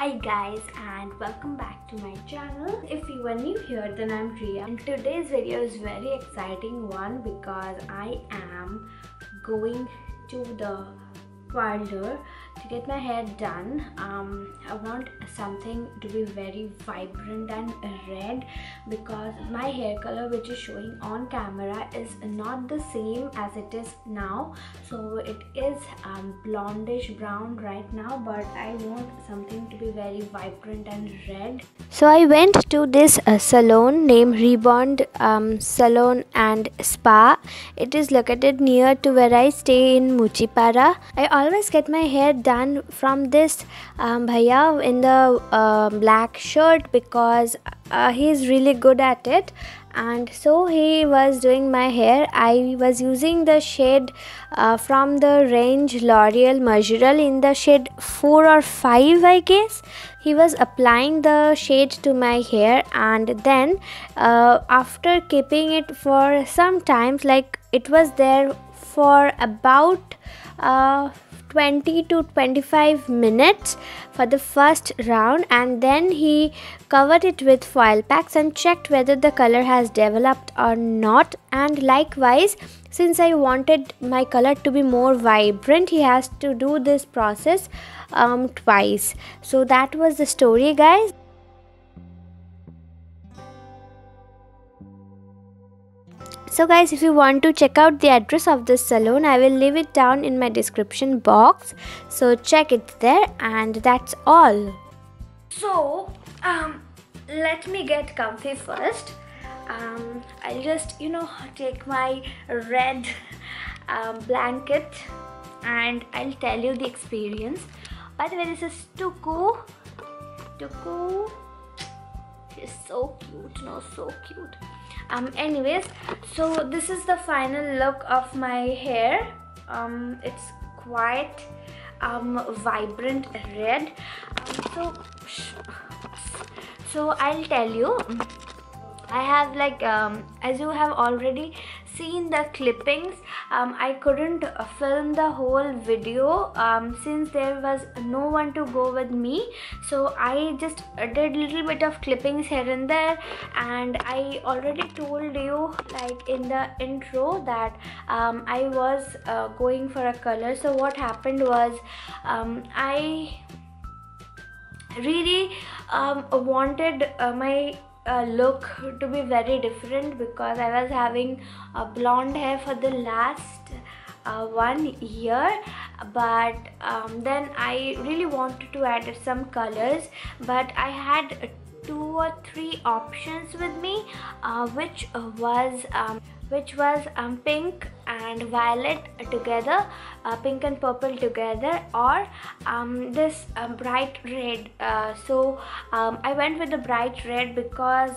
Hi guys and welcome back to my channel. If you are new here, then I'm Ria, and today's video is very exciting one because I am going to the parlor to get my hair done. I want something to be very vibrant and red because my hair color which is showing on camera is not the same as it is now. So it is blondish brown right now, but I want something to be very vibrant and red. So I went to this salon named Rebond Salon And Spa. It is located near to where I stay in Muchipara. I always get my hair done from this bhaiya in the black shirt because he is really good at it, and so he was doing my hair. I was using the shade from the range L'Oreal Majirel in the shade 4 or 5, I guess. He was applying the shade to my hair, and then after keeping it for some time, like it was there for about 20 to 25 minutes for the first round, and then he covered it with foil packs and checked whether the color has developed or not. And likewise, since I wanted my color to be more vibrant, he has to do this process twice. So that was the story, guys. So guys, if you want to check out the address of this salon, I will leave it down in my description box. So check it there, and that's all. So let me get comfy first. I'll just, take my red blanket and I'll tell you the experience. By the way, this is Tuku. Tuku. She's so cute. No, so cute. Anyways, so this is the final look of my hair. It's quite vibrant red. So I'll tell you, I have like as you have already seen the clippings, I couldn't film the whole video since there was no one to go with me. So I just did little bit of clippings here and there, and I already told you like in the intro that I was going for a color. So what happened was I really wanted my look to be very different because I was having blonde hair for the last 1 year, but then I really wanted to add some colors, but I had 2 or 3 options with me, which was pink and violet together, pink and purple together, or this bright red. So I went with the bright red because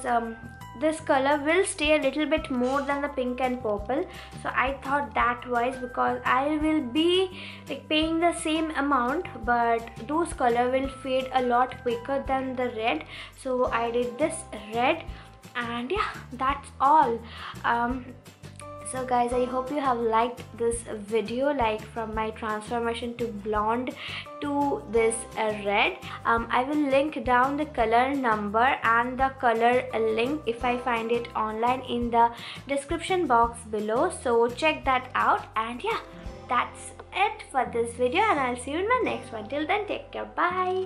this color will stay a little bit more than the pink and purple. So I thought that wise, because I will be like paying the same amount, but those color will fade a lot quicker than the red. So I did this red, and yeah, that's all. So guys, I hope you have liked this video, like from my transformation to blonde to this red. I will link down the color number and the color link if I find it online in the description box below. So check that out, and yeah, that's it for this video, and I'll see you in my next one. Till then, take care. Bye.